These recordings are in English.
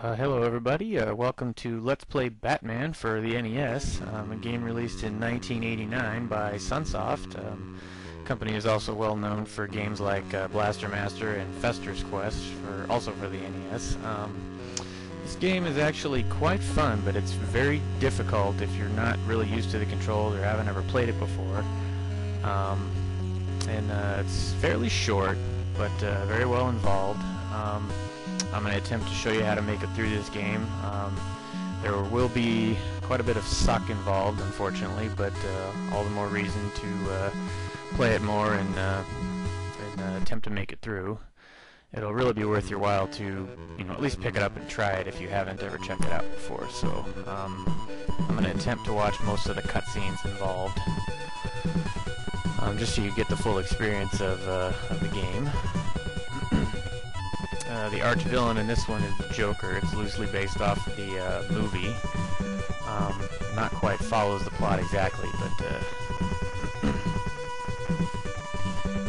Hello everybody, welcome to Let's Play Batman for the NES, a game released in 1989 by Sunsoft. The company is also well known for games like Blaster Master and Fester's Quest, also for the NES. This game is actually quite fun, but it's very difficult if you're not really used to the controls or haven't ever played it before. It's fairly short, but very well involved. I'm going to attempt to show you how to make it through this game. There will be quite a bit of suck involved, unfortunately, but all the more reason to play it more and attempt to make it through. It'll really be worth your while to, at least pick it up and try it if you haven't ever checked it out before. So I'm going to attempt to watch most of the cutscenes involved, just so you get the full experience of the game. The arch villain in this one is the Joker. It's loosely based off the movie. Not quite follows the plot exactly, but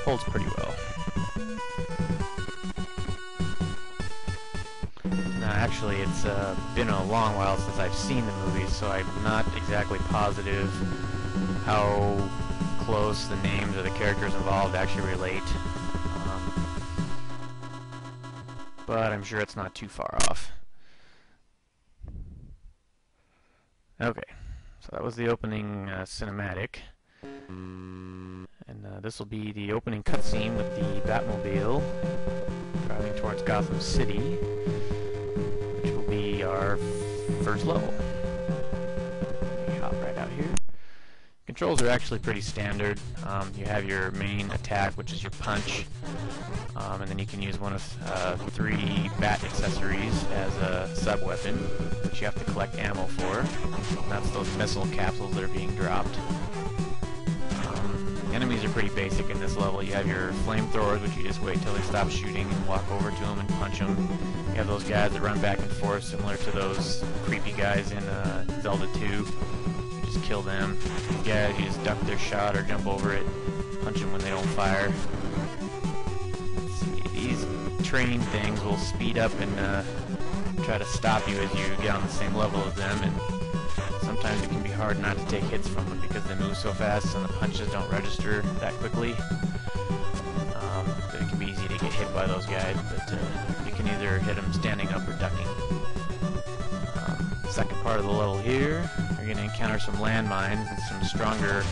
holds pretty well. Now, actually, it's been a long while since I've seen the movie, so I'm not exactly positive how close the names of the characters involved actually relate. But I'm sure it's not too far off. Okay, so that was the opening cinematic, and this will be the opening cutscene with the Batmobile driving towards Gotham City, which will be our first level. We hop right out here. Controls are actually pretty standard. You have your main attack, which is your punch. And then you can use one of three bat accessories as a sub-weapon, which you have to collect ammo for. And that's those missile capsules that are being dropped. Enemies are pretty basic in this level. You have your flamethrowers, which you just wait till they stop shooting and walk over to them and punch them. You have those guys that run back and forth, similar to those creepy guys in Zelda 2. You just kill them. Yeah, you just duck their shot or jump over it, punch them when they don't fire. These train things will speed up and try to stop you as you get on the same level as them, and sometimes it can be hard not to take hits from them because they move so fast and the punches don't register that quickly. It can be easy to get hit by those guys, but you can either hit them standing up or ducking. Second part of the level here, you're going to encounter some landmines and some stronger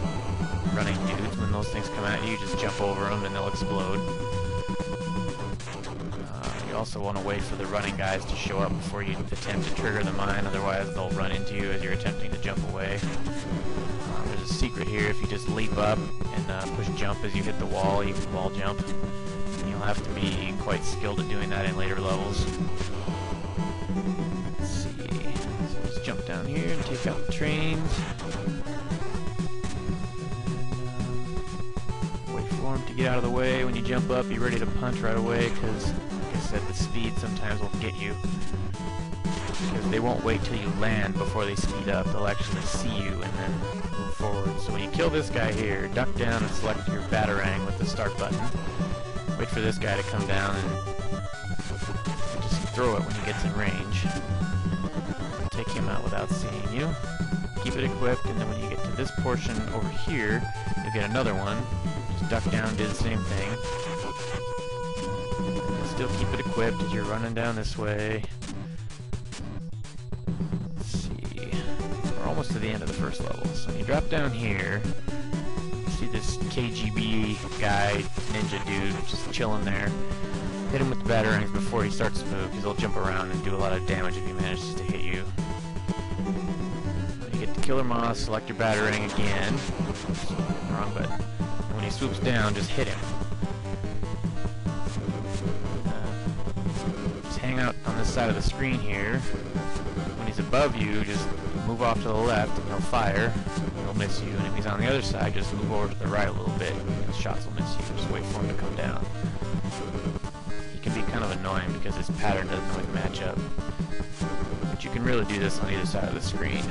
running dudes. When those things come at you, just jump over them and they'll explode. Also want to wait for the running guys to show up before you attempt to trigger the mine, otherwise they'll run into you as you're attempting to jump away. There's a secret here: if you just leap up and push jump as you hit the wall, you can wall jump. You'll have to be quite skilled at doing that in later levels. Let's see, so let's jump down here and take out the trains. Wait for them to get out of the way. When you jump up, be ready to punch right away, because said the speed sometimes will get you, because they won't wait till you land before they speed up. They'll actually see you and then move forward. So when you kill this guy here, duck down and select your Batarang with the start button. Wait for this guy to come down and just throw it when he gets in range. Take him out without seeing you. Keep it equipped, and then when you get to this portion over here, you'll get another one. Just duck down and do the same thing. Still keep it equipped as you're running down this way. Let's see. We're almost to the end of the first level. So when you drop down here, you see this KGB guy, ninja dude, just chilling there. Hit him with the Batarangs before he starts to move, because he'll jump around and do a lot of damage if he manages to hit you. When you get the Killer Moth, select your Batarang again. Oops, wrong button. And when he swoops down, just hit him. Hang out on this side of the screen here. When he's above you, just move off to the left and he'll fire. He'll miss you. And if he's on the other side, just move over to the right a little bit and his shots will miss you. Just wait for him to come down. He can be kind of annoying because his pattern doesn't always match up. But you can really do this on either side of the screen.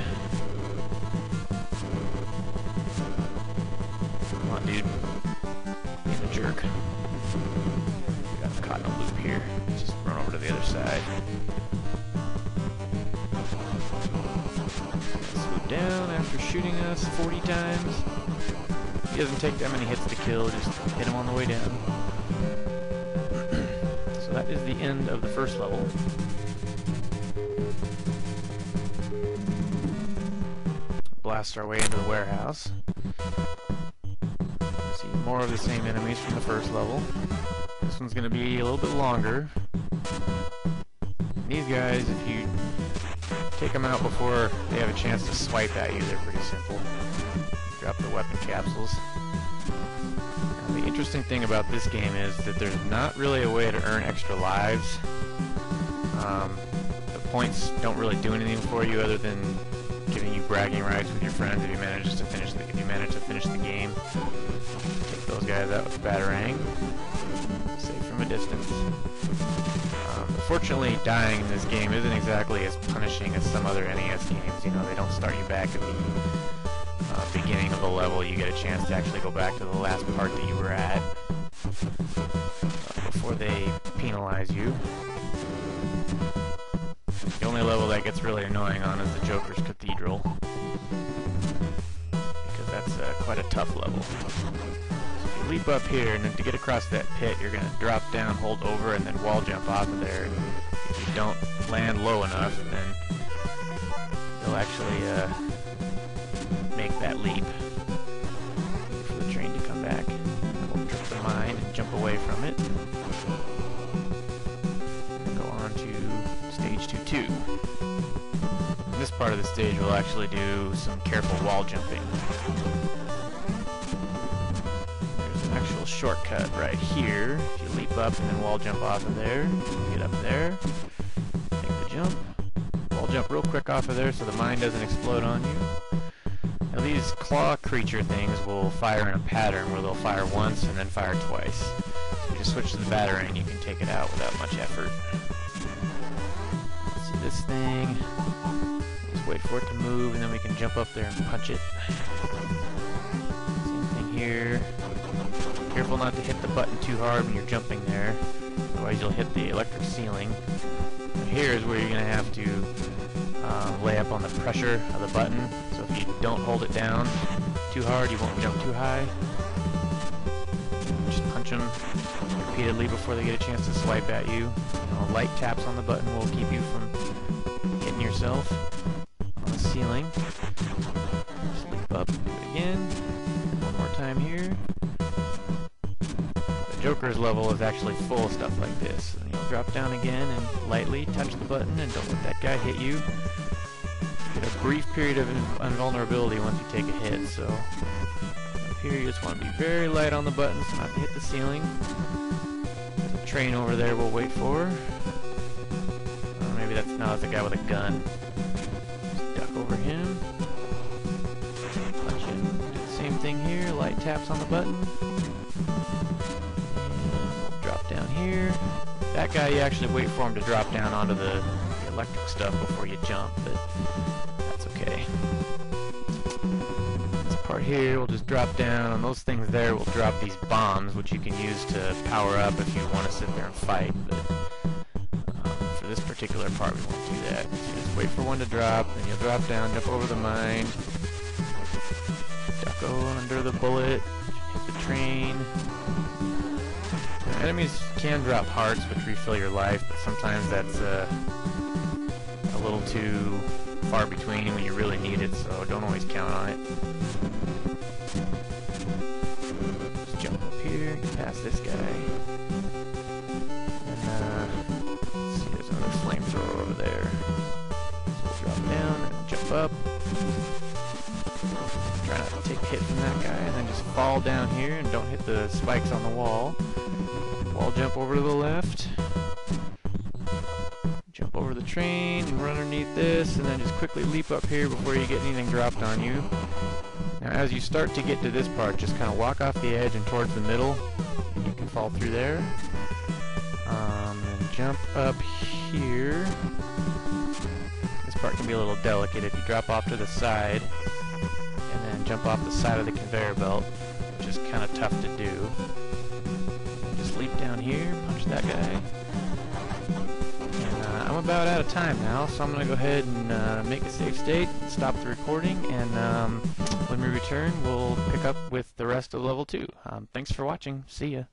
Come on, dude. He's a jerk. Got caught in a loop here. Just run over to the other side. down after shooting us 40 times. He doesn't take that many hits to kill, just hit him on the way down. So that is the end of the first level. Blast our way into the warehouse. See more of the same enemies from the first level. This one's going to be a little bit longer. These guys, if you take them out before they have a chance to swipe at you, they're pretty simple. Drop the weapon capsules. Now, the interesting thing about this game is that there's not really a way to earn extra lives. The points don't really do anything for you other than giving you bragging rights with your friends if you manage to finish the game. Take those guys out with the Batarang. Save from a distance. Fortunately, dying in this game isn't exactly as punishing as some other NES games. You know, they don't start you back at the beginning of the level. You get a chance to actually go back to the last part that you were at before they penalize you. The only level that gets really annoying on is the Joker's Cathedral, because that's quite a tough level. Leap up here, and then to get across that pit, you're going to drop down, hold over, and then wall jump off of there. And if you don't land low enough, then they'll actually make that leap. Wait for the train to come back. We'll trip the mine and jump away from it. And go on to stage 2-2. In this part of the stage, we'll actually do some careful wall jumping. Shortcut right here. If you leap up and then wall jump off of there, get up there, take the jump, wall jump real quick off of there so the mine doesn't explode on you. Now these claw creature things will fire in a pattern where they'll fire once and then fire twice. So you just switch to the Batarang, you can take it out without much effort. Let's see this thing. Just wait for it to move and then we can jump up there and punch it. Same thing here. Careful not to hit the button too hard when you're jumping there, otherwise you'll hit the electric ceiling. And here is where you're going to have to lay up on the pressure of the button, so if you don't hold it down too hard, you won't jump too high. Just punch them repeatedly before they get a chance to swipe at you. And light taps on the button will keep you from hitting yourself on the ceiling. Just leap up, do it again, one more time here. Joker's level is actually full of stuff like this. And you'll drop down again and lightly touch the button and don't let that guy hit you. You get a brief period of invulnerability once you take a hit, so up here you just want to be very light on the button so not to hit the ceiling. There's a train over there we'll wait for. Maybe that's a guy with a gun. Just duck over him. Punch him. Do the same thing here, light taps on the button. Here. That guy, you actually wait for him to drop down onto the electric stuff before you jump, but that's okay. This part here will just drop down, and those things there will drop these bombs, which you can use to power up if you want to sit there and fight, but for this particular part we won't do that. So just wait for one to drop, and you'll drop down, jump over the mine, duck under the bullet, hit the train. Enemies can drop hearts, which refill your life, but sometimes that's a little too far between when you really need it, so don't always count on it. Just jump up here, get past this guy. And, let's see, there's another flamethrower over there. So we'll drop down, and jump up. Try not to take a hit from that guy, and then just fall down here and don't hit the spikes on the wall. Wall jump over to the left, jump over the train, run underneath this, and then just quickly leap up here before you get anything dropped on you. Now as you start to get to this part, just kind of walk off the edge and towards the middle, and you can fall through there. And jump up here. This part can be a little delicate if you drop off to the side, and then jump off the side of the conveyor belt, which is kind of tough to do. Leap down here, punch that guy. And I'm about out of time now, so I'm going to go ahead and make a save state, stop the recording, and when we return, we'll pick up with the rest of level 2. Thanks for watching. See ya.